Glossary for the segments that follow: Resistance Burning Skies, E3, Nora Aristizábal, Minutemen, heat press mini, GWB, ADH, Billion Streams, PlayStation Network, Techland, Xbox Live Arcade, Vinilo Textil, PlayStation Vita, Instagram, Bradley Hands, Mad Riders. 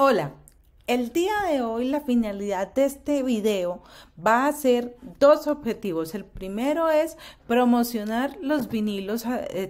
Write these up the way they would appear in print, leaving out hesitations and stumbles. Hola, el día de hoy la finalidad de este video va a ser dos objetivos. El primero es promocionar los vinilos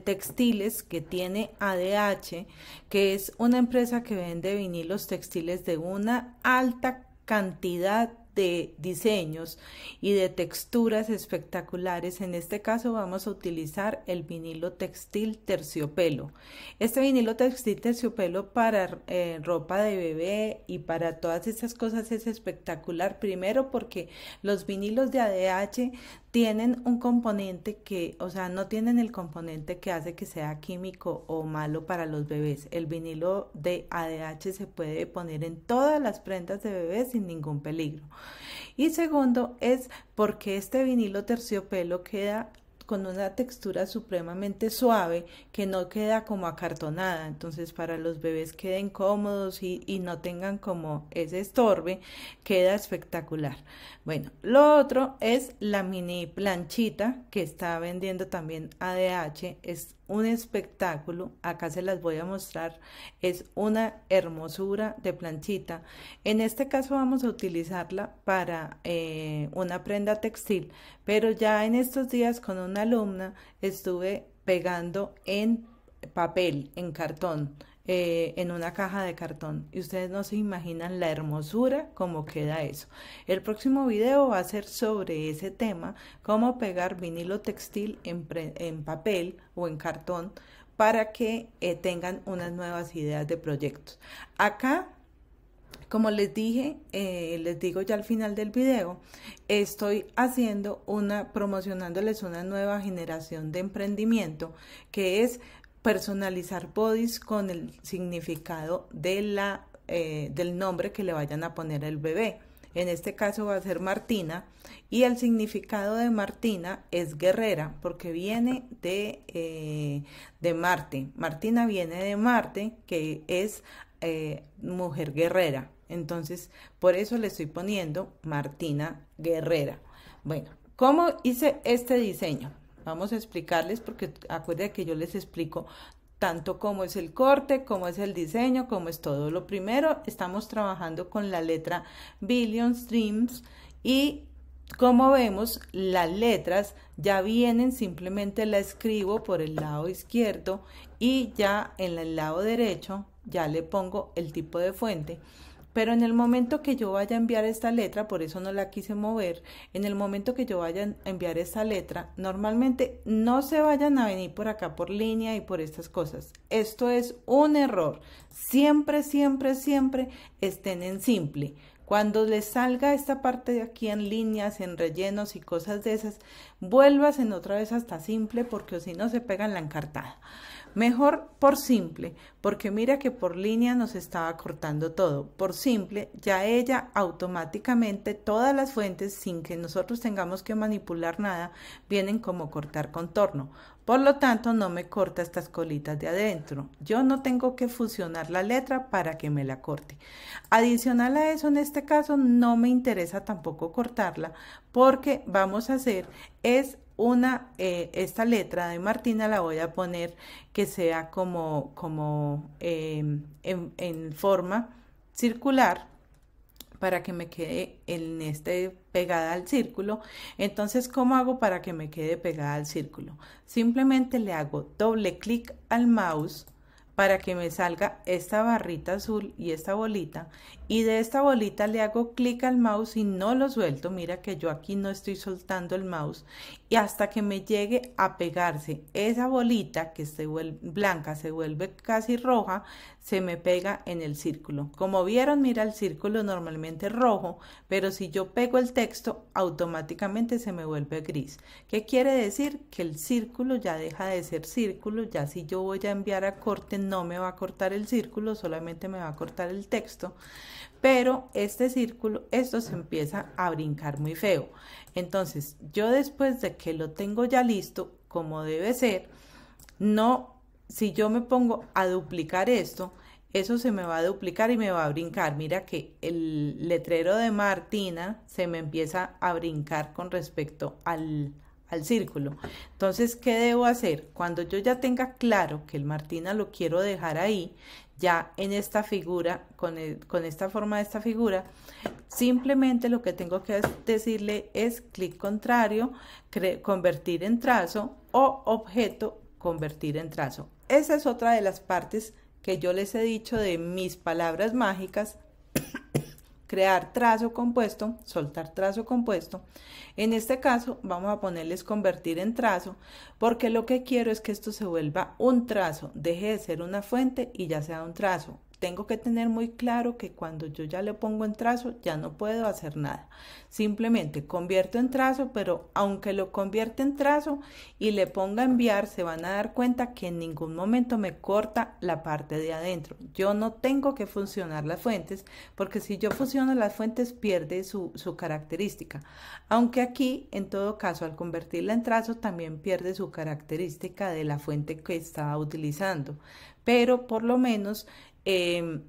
textiles que tiene ADH, que es una empresa que vende vinilos textiles de una alta cantidad de diseños y de texturas espectaculares. En este caso vamos a utilizar el vinilo textil terciopelo. Este vinilo textil terciopelo para ropa de bebé y para todas estas cosas es espectacular. Primero porque los vinilos de ADH tienen un componente que, o sea, no tienen el componente que hace que sea químico o malo para los bebés. El vinilo de ADH se puede poner en todas las prendas de bebé sin ningún peligro. Y segundo es porque este vinilo terciopelo queda con una textura supremamente suave que no queda como acartonada, entonces para los bebés queden cómodos y no tengan como ese estorbe, queda espectacular. Bueno, lo otro es la mini planchita que está vendiendo también ADH, es un espectáculo, acá se las voy a mostrar, es una hermosura de planchita. En este caso vamos a utilizarla para una prenda textil, pero ya en estos días con una alumna estuve pegando en papel, en cartón, en una caja de cartón, y ustedes no se imaginan la hermosura como queda eso. El próximo video va a ser sobre ese tema, cómo pegar vinilo textil en papel o en cartón para que tengan unas nuevas ideas de proyectos. Acá, como les dije, les digo ya al final del video, estoy haciendo promocionándoles una nueva generación de emprendimiento que es personalizar bodies con el significado de del nombre que le vayan a poner al bebé. En este caso va a ser Martina, y el significado de Martina es guerrera, porque viene de Marte. Martina viene de Marte, que es mujer guerrera. Entonces, por eso le estoy poniendo Martina Guerrera. Bueno, ¿cómo hice este diseño? Vamos a explicarles, porque acuérdense que yo les explico tanto cómo es el corte, cómo es el diseño, cómo es todo. Lo primero, estamos trabajando con la letra Billion Streams, y como vemos, las letras ya vienen, simplemente la escribo por el lado izquierdo y ya en el lado derecho ya le pongo el tipo de fuente. Pero en el momento que yo vaya a enviar esta letra, por eso no la quise mover, en el momento que yo vaya a enviar esta letra, normalmente no se vayan a venir por acá por línea y por estas cosas. Esto es un error. Siempre, siempre, siempre estén en simple. Cuando les salga esta parte de aquí en líneas, en rellenos y cosas de esas, vuélvasen otra vez hasta simple, porque si no se pegan la encartada. Mejor por simple, porque mira que por línea nos estaba cortando todo. Por simple, ya ella automáticamente, todas las fuentes, sin que nosotros tengamos que manipular nada, vienen como cortar contorno. Por lo tanto, no me corta estas colitas de adentro. Yo no tengo que fusionar la letra para que me la corte. Adicional a eso, en este caso, no me interesa tampoco cortarla, porque vamos a hacer es esta letra de Martina la voy a poner que sea en forma circular, para que me quede en este pegada al círculo. Entonces, ¿cómo hago para que me quede pegada al círculo? Simplemente le hago doble clic al mouse para que me salga esta barrita azul y esta bolita, y de esta bolita le hago clic al mouse y no lo suelto. Mira que yo aquí no estoy soltando el mouse, y hasta que me llegue a pegarse esa bolita que se vuelve blanca, se vuelve casi roja, se me pega en el círculo. Como vieron, mira, el círculo normalmente es rojo, pero si yo pego el texto, automáticamente se me vuelve gris. ¿Qué quiere decir? Que el círculo ya deja de ser círculo. Ya si yo voy a enviar a corte, no me va a cortar el círculo, solamente me va a cortar el texto, pero este círculo, esto se empieza a brincar muy feo. Entonces, yo después de que lo tengo ya listo, como debe ser, si yo me pongo a duplicar esto, eso se me va a duplicar y me va a brincar. Mira que el letrero de Martina se me empieza a brincar con respecto al círculo. Entonces, ¿qué debo hacer? Cuando yo ya tenga claro que el Martina lo quiero dejar ahí, ya en esta figura, con esta forma de esta figura, simplemente lo que tengo que decirle es clic contrario, convertir en trazo, o objeto, convertir en trazo. Esa es otra de las partes que yo les he dicho de mis palabras mágicas. Crear trazo compuesto, soltar trazo compuesto. En este caso vamos a ponerles convertir en trazo, porque lo que quiero es que esto se vuelva un trazo, deje de ser una fuente y ya sea un trazo. Tengo que tener muy claro que cuando yo ya le pongo en trazo ya no puedo hacer nada. Simplemente convierto en trazo, pero aunque lo convierta en trazo y le ponga enviar, se van a dar cuenta que en ningún momento me corta la parte de adentro. Yo no tengo que fusionar las fuentes, porque si yo fusiono las fuentes pierde su característica. Aunque aquí, en todo caso, al convertirla en trazo también pierde su característica de la fuente que estaba utilizando. Pero por lo menos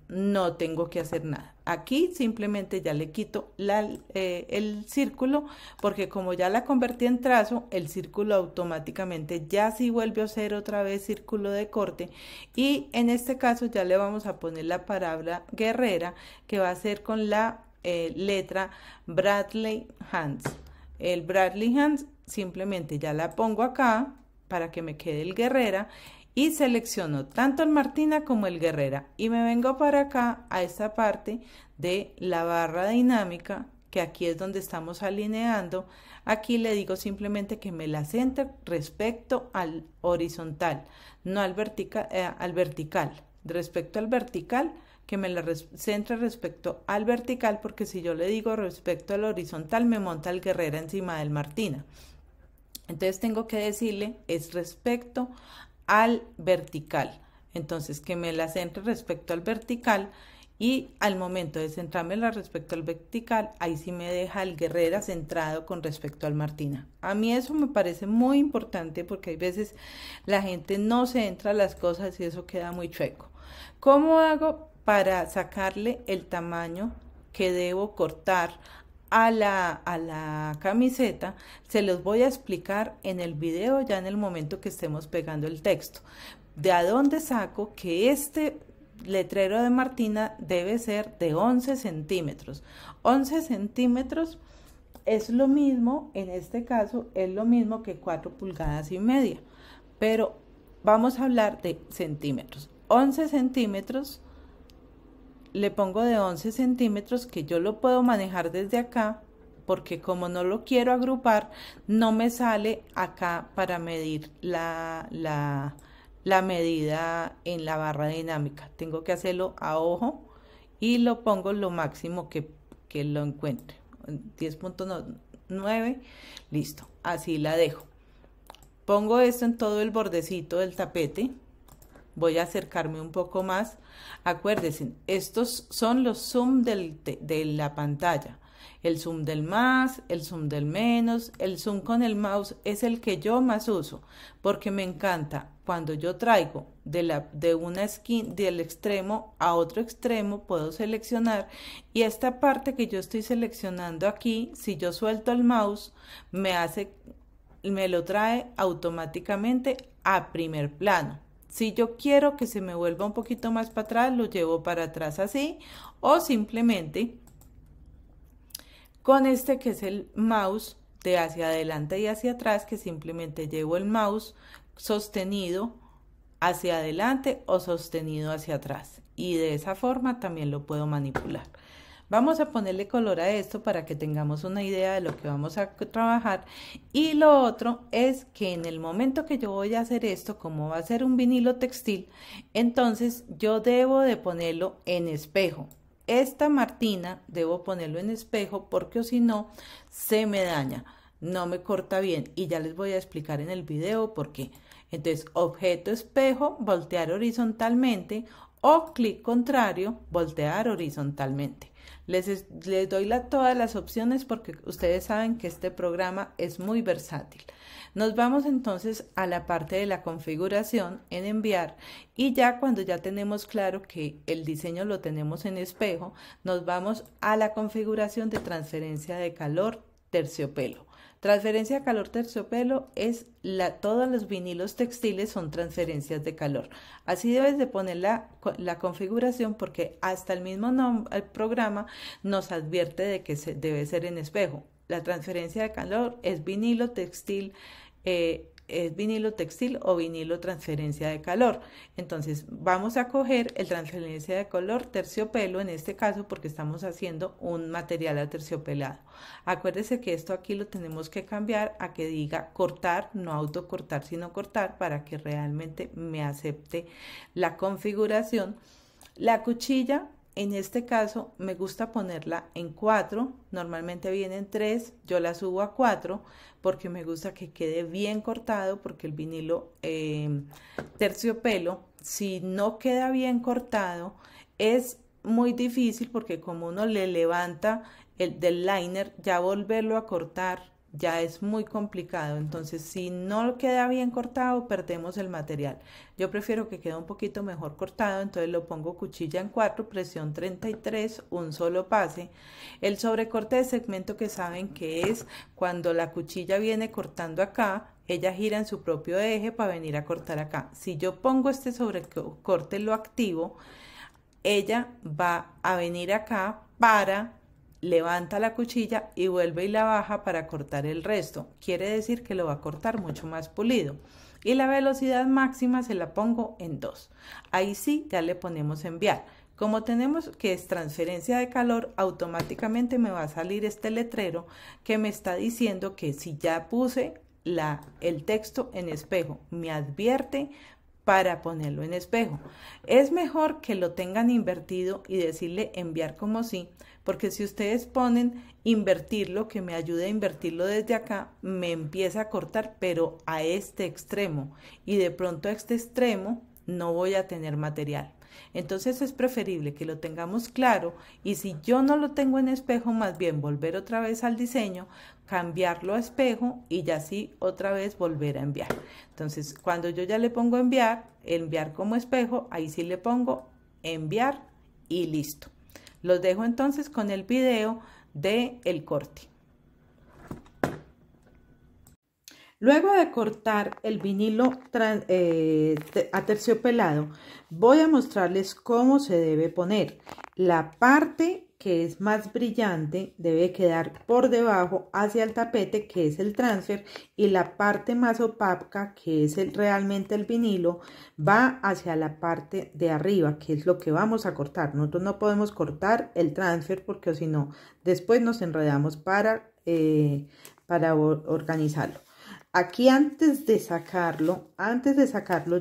no tengo que hacer nada. Aquí simplemente ya le quito el círculo, porque como ya la convertí en trazo, el círculo automáticamente ya sí vuelve a ser otra vez círculo de corte, y en este caso ya le vamos a poner la palabra guerrera, que va a ser con la letra Bradley Hands. El Bradley Hands simplemente ya la pongo acá para que me quede el guerrera, y selecciono tanto el Martina como el Guerrera y me vengo para acá a esta parte de la barra dinámica, que aquí es donde estamos alineando. Aquí le digo simplemente que me la centre respecto al horizontal, no al vertical, respecto al vertical, que me la centre respecto al vertical, porque si yo le digo respecto al horizontal me monta el Guerrera encima del Martina. Entonces tengo que decirle es respecto al vertical, entonces que me la centre respecto al vertical, y al momento de centrármela respecto al vertical, ahí sí me deja el guerrera centrado con respecto al Martina. A mí eso me parece muy importante, porque hay veces la gente no centra las cosas y eso queda muy chueco. ¿Cómo hago para sacarle el tamaño que debo cortar a la camiseta? Se los voy a explicar en el video, ya en el momento que estemos pegando el texto, de a dónde saco que este letrero de Martina debe ser de 11 centímetros. 11 centímetros es lo mismo, en este caso es lo mismo que 4,5 pulgadas, pero vamos a hablar de centímetros. 11 centímetros le pongo de 11 centímetros, que yo lo puedo manejar desde acá, porque como no lo quiero agrupar, no me sale acá para medir la medida en la barra dinámica. Tengo que hacerlo a ojo y lo pongo lo máximo que lo encuentre. 10.9, listo, así la dejo. Pongo esto en todo el bordecito del tapete. Voy a acercarme un poco más. Acuérdense, estos son los zoom de la pantalla. El zoom del más, el zoom del menos, el zoom con el mouse es el que yo más uso, porque me encanta cuando yo traigo de una esquina, del extremo a otro extremo, puedo seleccionar, y esta parte que yo estoy seleccionando aquí, si yo suelto el mouse, me lo trae automáticamente a primer plano. Si yo quiero que se me vuelva un poquito más para atrás, lo llevo para atrás así, o simplemente con este que es el mouse de hacia adelante y hacia atrás, que simplemente llevo el mouse sostenido hacia adelante o sostenido hacia atrás, y de esa forma también lo puedo manipular. Vamos a ponerle color a esto para que tengamos una idea de lo que vamos a trabajar. Y lo otro es que en el momento que yo voy a hacer esto, como va a ser un vinilo textil, entonces yo debo de ponerlo en espejo. Esta Martina debo ponerlo en espejo, porque si no se me daña, no me corta bien, y ya les voy a explicar en el video por qué. Entonces objeto espejo, voltear horizontalmente, o clic contrario, voltear horizontalmente. Les doy todas las opciones, porque ustedes saben que este programa es muy versátil. Nos vamos entonces a la parte de la configuración en enviar, y ya cuando ya tenemos claro que el diseño lo tenemos en espejo, nos vamos a la configuración de transferencia de calor terciopelo. Transferencia de calor terciopelo es todos los vinilos textiles son transferencias de calor. Así debes de poner la configuración, porque hasta el mismo programa nos advierte de que debe ser en espejo. La transferencia de calor es vinilo textil o vinilo transferencia de calor. Entonces vamos a coger el transferencia de color terciopelo en este caso, porque estamos haciendo un material aterciopelado. Acuérdese que esto aquí lo tenemos que cambiar a que diga cortar, no autocortar sino cortar, para que realmente me acepte la configuración. La cuchilla en este caso me gusta ponerla en 4, normalmente vienen 3, yo la subo a 4 porque me gusta que quede bien cortado, porque el vinilo terciopelo, si no queda bien cortado, es muy difícil, porque como uno le levanta el del liner, ya volverlo a cortar ya es muy complicado. Entonces si no queda bien cortado, perdemos el material. Yo prefiero que quede un poquito mejor cortado, entonces lo pongo cuchilla en 4, presión 33, un solo pase. El sobrecorte de segmento, que saben que es cuando la cuchilla viene cortando acá, ella gira en su propio eje para venir a cortar acá. Si yo pongo este sobrecorte, lo activo, ella va a venir acá, para levanta la cuchilla y vuelve y la baja para cortar el resto. Quiere decir que lo va a cortar mucho más pulido. Y la velocidad máxima se la pongo en 2. Ahí sí ya le ponemos enviar. Como tenemos que es transferencia de calor, automáticamente me va a salir este letrero que me está diciendo que si ya puse el texto en espejo, me advierte para ponerlo en espejo. Es mejor que lo tengan invertido y decirle enviar como sí, porque si ustedes ponen invertirlo, que me ayude a invertirlo desde acá, me empieza a cortar, pero a este extremo, y de pronto a este extremo no voy a tener material. Entonces es preferible que lo tengamos claro, y si yo no lo tengo en espejo, más bien volver otra vez al diseño, cambiarlo a espejo y ya sí otra vez volver a enviar. Entonces cuando yo ya le pongo enviar como espejo, ahí sí le pongo enviar y listo. Los dejo entonces con el video del corte. Luego de cortar el vinilo aterciopelado, voy a mostrarles cómo se debe poner. La parte que es más brillante debe quedar por debajo hacia el tapete, que es el transfer, y la parte más opaca, que es realmente el vinilo, va hacia la parte de arriba, que es lo que vamos a cortar. Nosotros no podemos cortar el transfer, porque si no después nos enredamos para organizarlo. Aquí antes de sacarlo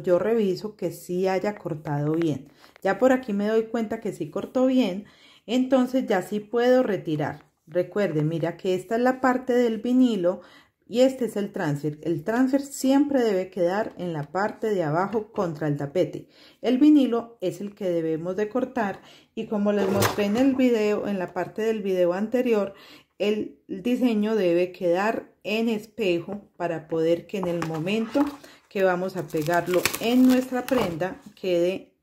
yo reviso que sí haya cortado bien. Ya por aquí me doy cuenta que sí cortó bien, entonces ya sí puedo retirar. Recuerden, mira que esta es la parte del vinilo y este es el transfer. El transfer siempre debe quedar en la parte de abajo contra el tapete. El vinilo es el que debemos de cortar, y como les mostré en el video, en la parte del video anterior, el diseño debe quedar en espejo para poder que en el momento que vamos a pegarlo en nuestra prenda quede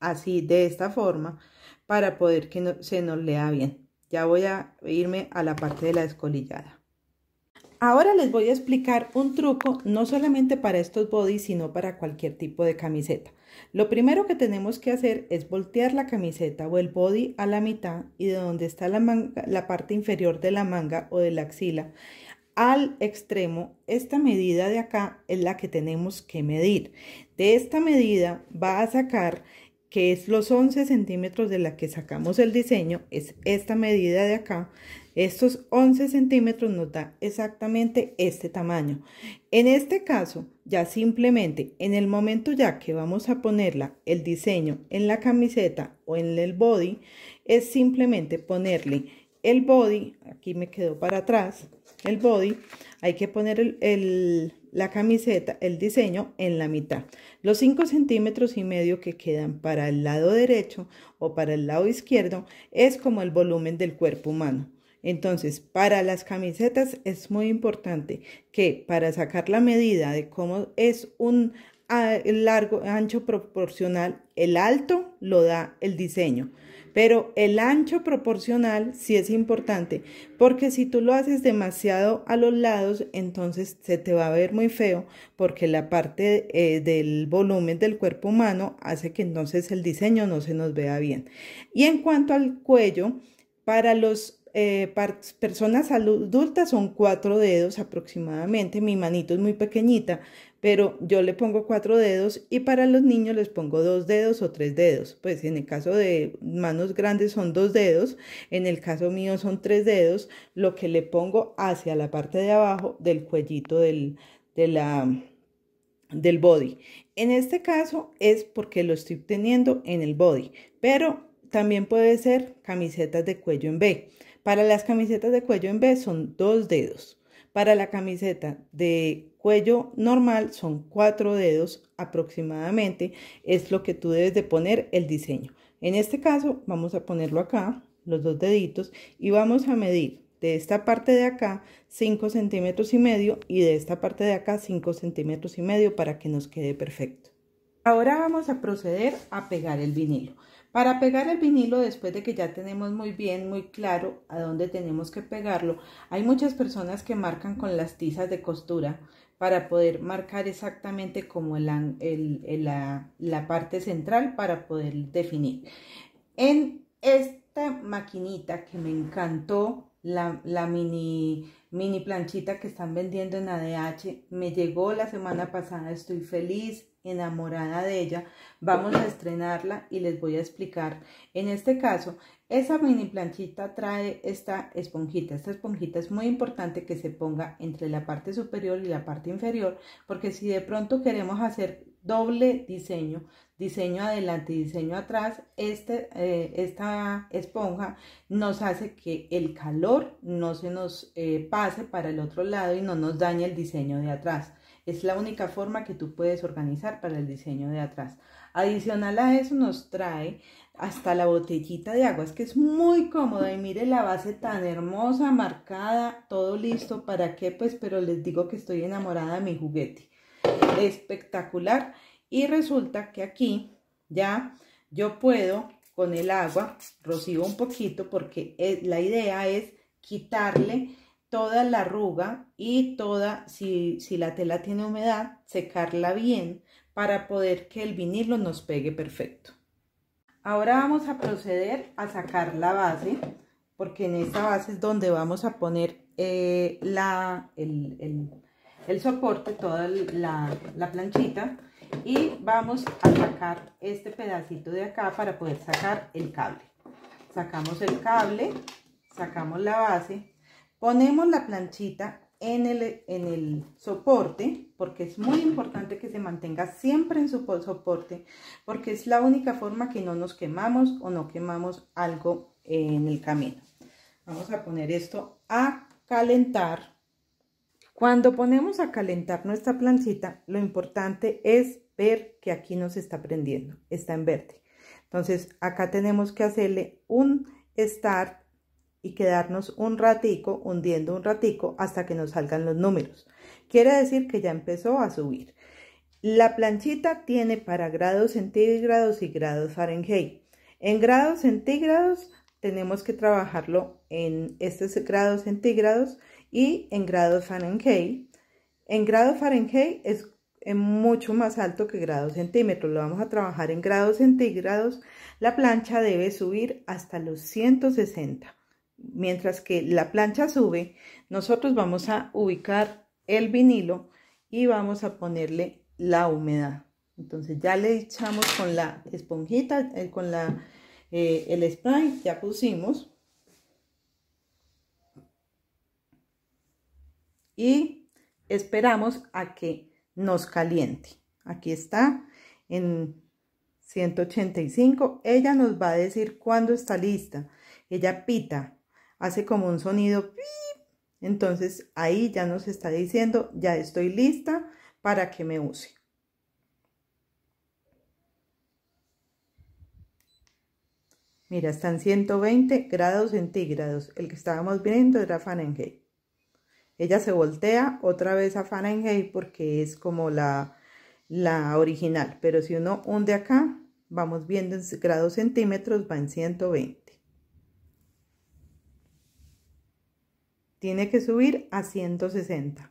así, de esta forma, para poder que se nos lea bien. Ya voy a irme a la parte de la descolillada. Ahora les voy a explicar un truco, no solamente para estos bodys, sino para cualquier tipo de camiseta. Lo primero que tenemos que hacer es voltear la camiseta o el body a la mitad, y de donde está la parte inferior de la manga o de la axila al extremo, esta medida de acá es la que tenemos que medir. De esta medida va a sacar, que es los 11 centímetros de la que sacamos el diseño, es esta medida de acá. Estos 11 centímetros nos da exactamente este tamaño. En este caso, ya simplemente en el momento ya que vamos a ponerla el diseño en la camiseta o en el body, es simplemente ponerle el body, aquí me quedó para atrás, el body, hay que poner la camiseta, el diseño en la mitad. Los 5 centímetros y medio que quedan para el lado derecho o para el lado izquierdo es como el volumen del cuerpo humano. Entonces, para las camisetas es muy importante que, para sacar la medida de cómo es un largo, ancho proporcional, el alto lo da el diseño. pero el ancho proporcional sí es importante, porque si tú lo haces demasiado a los lados, entonces se te va a ver muy feo, porque la parte del volumen del cuerpo humano hace que entonces el diseño no se nos vea bien. Y en cuanto al cuello, para los personas adultas son 4 dedos aproximadamente. Mi manito es muy pequeñita, pero yo le pongo 4 dedos, y para los niños les pongo 2 dedos o 3 dedos. Pues en el caso de manos grandes son 2 dedos, en el caso mío son 3 dedos, lo que le pongo hacia la parte de abajo del cuellito del body. En este caso es porque lo estoy teniendo en el body, pero también puede ser camisetas de cuello en B. Para las camisetas de cuello en B son 2 dedos. Para la camiseta de cuello normal son 4 dedos aproximadamente. Es lo que tú debes de poner el diseño. En este caso vamos a ponerlo acá, los 2 deditos, y vamos a medir de esta parte de acá 5,5 cm y de esta parte de acá 5,5 cm para que nos quede perfecto. Ahora vamos a proceder a pegar el vinilo. Para pegar el vinilo, después de que ya tenemos muy bien, muy claro a dónde tenemos que pegarlo, hay muchas personas que marcan con las tizas de costura para poder marcar exactamente como la parte central para poder definir. En esta maquinita que me encantó, la mini planchita que están vendiendo en ADH, me llegó la semana pasada, estoy feliz, enamorada de ella. Vamos a estrenarla y les voy a explicar. En este caso, esa mini planchita trae esta esponjita. Esta esponjita es muy importante que se ponga entre la parte superior y la parte inferior, porque si de pronto queremos hacer doble diseño, diseño adelante y diseño atrás, esta esponja nos hace que el calor no se nos pase para el otro lado y no nos dañe el diseño de atrás. Es la única forma que tú puedes organizar para el diseño de atrás. Adicional a eso, nos trae hasta la botellita de agua. Es que es muy cómoda, y mire la base tan hermosa, marcada, todo listo. ¿Para qué? Pues, pero les digo que estoy enamorada de mi juguete. Espectacular. Y resulta que aquí ya yo puedo, con el agua, rocío un poquito, porque la idea es quitarle toda la arruga y toda, si la tela tiene humedad, secarla bien para poder que el vinilo nos pegue perfecto. Ahora vamos a proceder a sacar la base, porque en esta base es donde vamos a poner el soporte, toda la planchita, y vamos a sacar este pedacito de acá para poder sacar el cable. Sacamos el cable, sacamos la base, ponemos la planchita en el soporte, porque es muy importante que se mantenga siempre en su soporte, porque es la única forma que no nos quemamos o no quemamos algo en el camino. Vamos a poner esto a calentar. Cuando ponemos a calentar nuestra planchita, lo importante es ver que aquí nos está prendiendo, está en verde. Entonces acá tenemos que hacerle un start y quedarnos un ratico, hundiendo un ratico, hasta que nos salgan los números. Quiere decir que ya empezó a subir. La planchita tiene para grados centígrados y grados Fahrenheit. En grados centígrados tenemos que trabajarlo en estos grados centígrados y en grados Fahrenheit. En grados Fahrenheit es mucho más alto que grados centímetros. Lo vamos a trabajar en grados centígrados. La plancha debe subir hasta los 160. Mientras que la plancha sube, nosotros vamos a ubicar el vinilo y vamos a ponerle la humedad. Entonces ya le echamos con la esponjita, con el spray, ya pusimos. Y esperamos a que nos caliente. Aquí está en 185. Ella nos va a decir cuándo está lista. Ella pita, hace como un sonido ¡pip! Entonces ahí ya nos está diciendo: ya estoy lista para que me use. Mira, están 120 grados centígrados. El que estábamos viendo era Fahrenheit. Ella se voltea otra vez a Fahrenheit porque es como la original, pero si uno hunde acá, Vamos viendo en grados centímetros, va en 120. Tiene que subir a 160.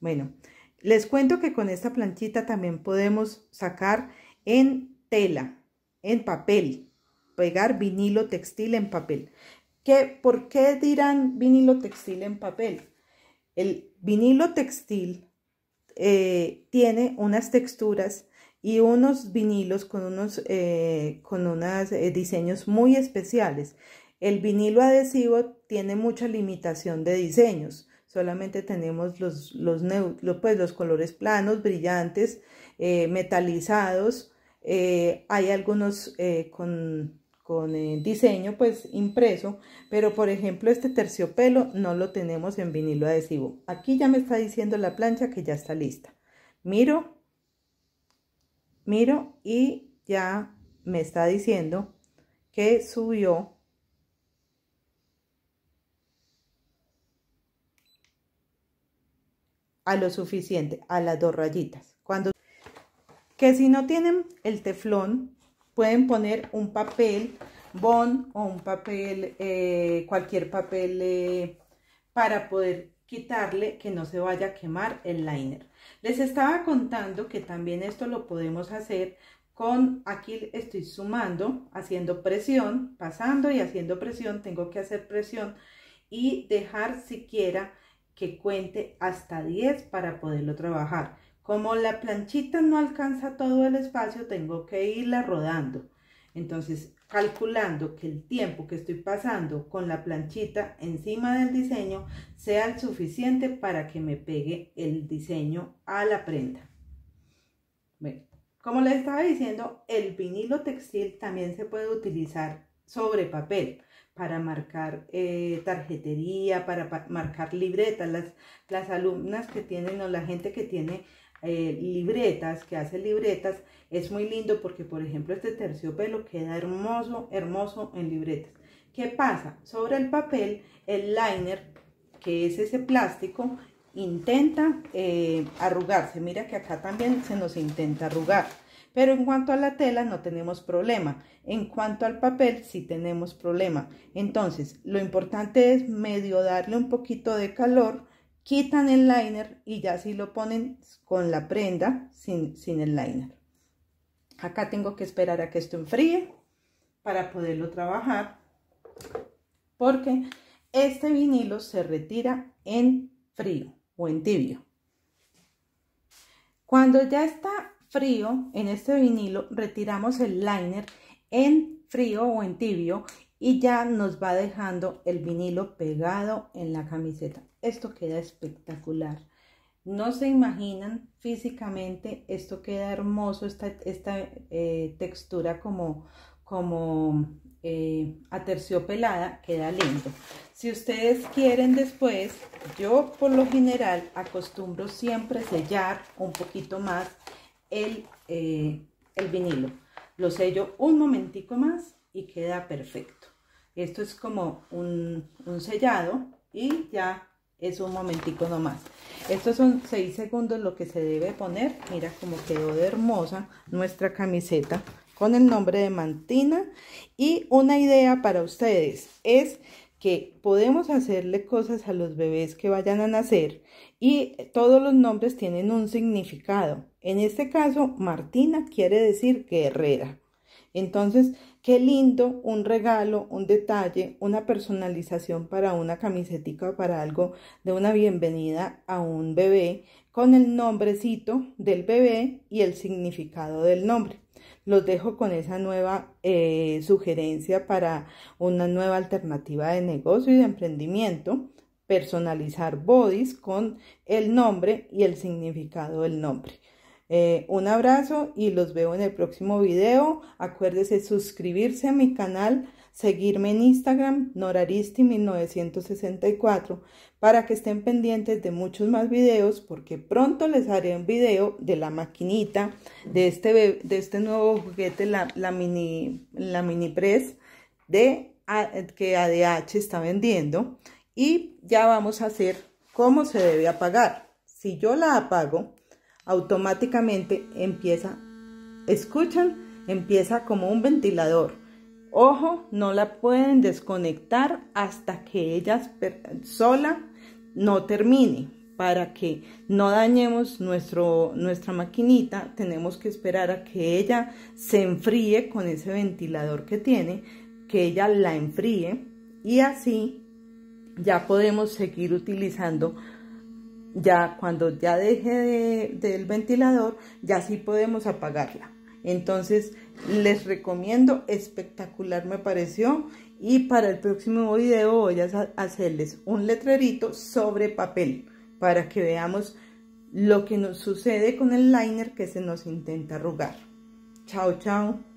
Bueno, les cuento que con esta planchita también podemos sacar en tela, en papel, pegar vinilo textil en papel. ¿Por qué dirán vinilo textil en papel? El vinilo textil tiene unas texturas y unos vinilos con unos diseños muy especiales. El vinilo adhesivo tiene mucha limitación de diseños. Solamente tenemos los colores planos, brillantes, metalizados. Hay algunos con diseño pues impreso, pero por ejemplo este terciopelo no lo tenemos en vinilo adhesivo. Aquí ya me está diciendo la plancha que ya está lista. Miro y ya me está diciendo que subió a lo suficiente, a las dos rayitas. Que si no tienen el teflón, pueden poner un papel bond o un papel, cualquier papel, para poder quitarle que no se vaya a quemar el liner. Les estaba contando que también esto lo podemos hacer con, aquí estoy sumando, haciendo presión, pasando y haciendo presión, tengo que hacer presión y dejar siquiera que cuente hasta 10 para poderlo trabajar. Como la planchita no alcanza todo el espacio, tengo que irla rodando. Entonces, calculando que el tiempo que estoy pasando con la planchita encima del diseño sea el suficiente para que me pegue el diseño a la prenda. Bueno, como les estaba diciendo, el vinilo textil también se puede utilizar sobre papel para marcar tarjetería, para marcar libretas. Las alumnas que tienen o la gente que tiene libretas, que hace libretas, es muy lindo porque, por ejemplo, este terciopelo queda hermoso, hermoso en libretas. ¿Qué pasa? Sobre el papel, el liner, que es ese plástico, intenta arrugarse. Mira que acá también se nos intenta arrugar. Pero en cuanto a la tela no tenemos problema. En cuanto al papel sí tenemos problema. Entonces, lo importante es medio darle un poquito de calor, quitan el liner y ya así lo ponen con la prenda sin el liner. Acá tengo que esperar a que esto enfríe para poderlo trabajar, porque este vinilo se retira en frío o en tibio. Cuando ya está frío, en este vinilo retiramos el liner en frío o en tibio y ya nos va dejando el vinilo pegado en la camiseta. Esto queda espectacular, no se imaginan físicamente, esto queda hermoso, esta textura como aterciopelada, queda lindo. Si ustedes quieren después, yo por lo general acostumbro siempre sellar un poquito más el vinilo. Lo sello un momentico más y queda perfecto. Esto es como un sellado y ya es un momentico nomás. Estos son 6 segundos lo que se debe poner. Mira cómo quedó de hermosa nuestra camiseta con el nombre de Mantina. Y una idea para ustedes es que podemos hacerle cosas a los bebés que vayan a nacer y todos los nombres tienen un significado. En este caso, Martina quiere decir guerrera. Entonces, qué lindo, un regalo, un detalle, una personalización para una camisetica o para algo de una bienvenida a un bebé con el nombrecito del bebé y el significado del nombre. Los dejo con esa nueva sugerencia para una nueva alternativa de negocio y de emprendimiento. Personalizar bodys con el nombre y el significado del nombre. Un abrazo y los veo en el próximo video. Acuérdese suscribirse a mi canal, seguirme en Instagram, noraristi1964, para que estén pendientes de muchos más videos, porque pronto les haré un video de la maquinita, de este nuevo juguete, la mini press que ADH está vendiendo, y ya vamos a hacer cómo se debe apagar. Si yo la apago, automáticamente empieza, escuchan, empieza como un ventilador. Ojo, no la pueden desconectar hasta que ella sola no termine. Para que no dañemos nuestra maquinita, tenemos que esperar a que ella se enfríe con ese ventilador que tiene, que ella la enfríe, y así ya podemos seguir utilizando. Ya cuando ya deje del ventilador, ya sí podemos apagarla. Entonces les recomiendo, espectacular me pareció, y para el próximo video voy a hacerles un letrerito sobre papel para que veamos lo que nos sucede con el liner que se nos intenta arrugar. Chao, chao.